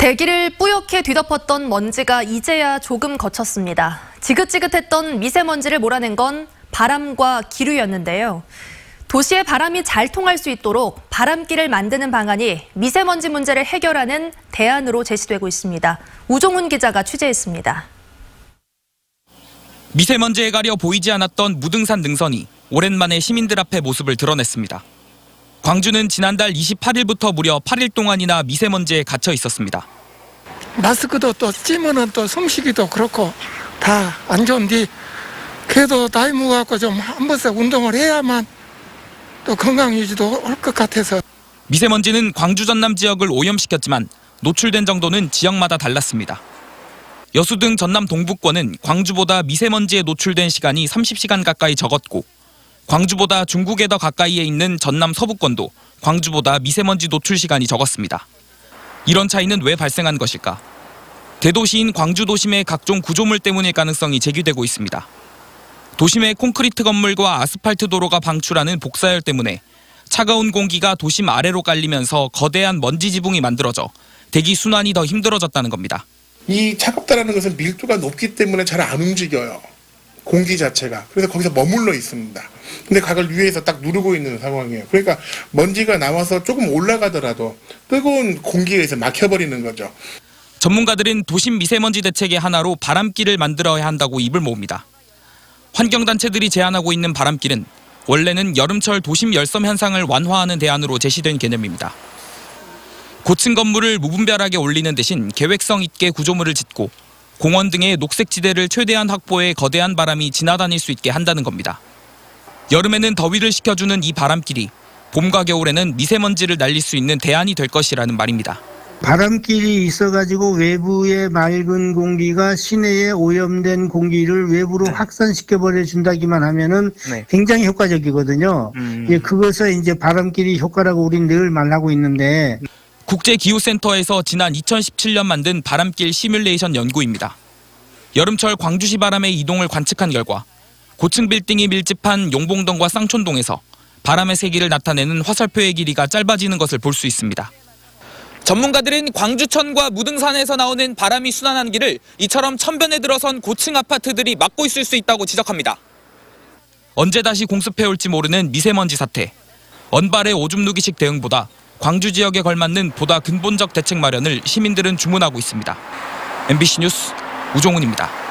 대기를 뿌옇게 뒤덮었던 먼지가 이제야 조금 걷혔습니다. 지긋지긋했던 미세먼지를 몰아낸 건 바람과 기류였는데요. 도시에 바람이 잘 통할 수 있도록 바람길을 만드는 방안이 미세먼지 문제를 해결하는 대안으로 제시되고 있습니다. 우종훈 기자가 취재했습니다. 미세먼지에 가려 보이지 않았던 무등산 능선이 오랜만에 시민들 앞에 모습을 드러냈습니다. 광주는 지난달 28일부터 무려 8일 동안이나 미세먼지에 갇혀 있었습니다. 마스크도 또 찌면은 또 숨쉬기도 그렇고 다 안 좋은데 그래도 나이 먹어서 좀 한 번씩 운동을 해야만 또 건강 유지도 할 것 같아서. 미세먼지는 광주 전남 지역을 오염시켰지만 노출된 정도는 지역마다 달랐습니다. 여수 등 전남 동부권은 광주보다 미세먼지에 노출된 시간이 30시간 가까이 적었고 광주보다 중국에 더 가까이에 있는 전남 서부권도 광주보다 미세먼지 노출 시간이 적었습니다. 이런 차이는 왜 발생한 것일까? 대도시인 광주 도심의 각종 구조물 때문일 가능성이 제기되고 있습니다. 도심의 콘크리트 건물과 아스팔트 도로가 방출하는 복사열 때문에 차가운 공기가 도심 아래로 깔리면서 거대한 먼지 지붕이 만들어져 대기 순환이 더 힘들어졌다는 겁니다. 이 차갑다는 것은 밀도가 높기 때문에 잘 안 움직여요. 공기 자체가. 그래서 거기서 머물러 있습니다. 근데 각을 위에서 딱 누르고 있는 상황이에요. 그러니까 먼지가 나와서 조금 올라가더라도 뜨거운 공기에 의해서 막혀버리는 거죠. 전문가들은 도심 미세먼지 대책의 하나로 바람길을 만들어야 한다고 입을 모읍니다. 환경단체들이 제안하고 있는 바람길은 원래는 여름철 도심 열섬 현상을 완화하는 대안으로 제시된 개념입니다. 고층 건물을 무분별하게 올리는 대신 계획성 있게 구조물을 짓고 공원 등의 녹색 지대를 최대한 확보해 거대한 바람이 지나다닐 수 있게 한다는 겁니다. 여름에는 더위를 식혀주는 이 바람길이 봄과 겨울에는 미세먼지를 날릴 수 있는 대안이 될 것이라는 말입니다. 바람길이 있어가지고 외부의 맑은 공기가 시내에 오염된 공기를 외부로 확산시켜버려준다기만 하면은 굉장히 효과적이거든요. 그것을 이제 바람길이 효과라고 우린 늘 말하고 있는데. 국제기후센터에서 지난 2017년 만든 바람길 시뮬레이션 연구입니다. 여름철 광주시 바람의 이동을 관측한 결과 고층 빌딩이 밀집한 용봉동과 쌍촌동에서 바람의 세기를 나타내는 화살표의 길이가 짧아지는 것을 볼 수 있습니다. 전문가들은 광주천과 무등산에서 나오는 바람이 순환한 길을 이처럼 천변에 들어선 고층 아파트들이 막고 있을 수 있다고 지적합니다. 언제 다시 공습해올지 모르는 미세먼지 사태, 언발의 오줌 누기식 대응보다 광주 지역에 걸맞는 보다 근본적 대책 마련을 시민들은 주문하고 있습니다. MBC 뉴스 우종훈입니다.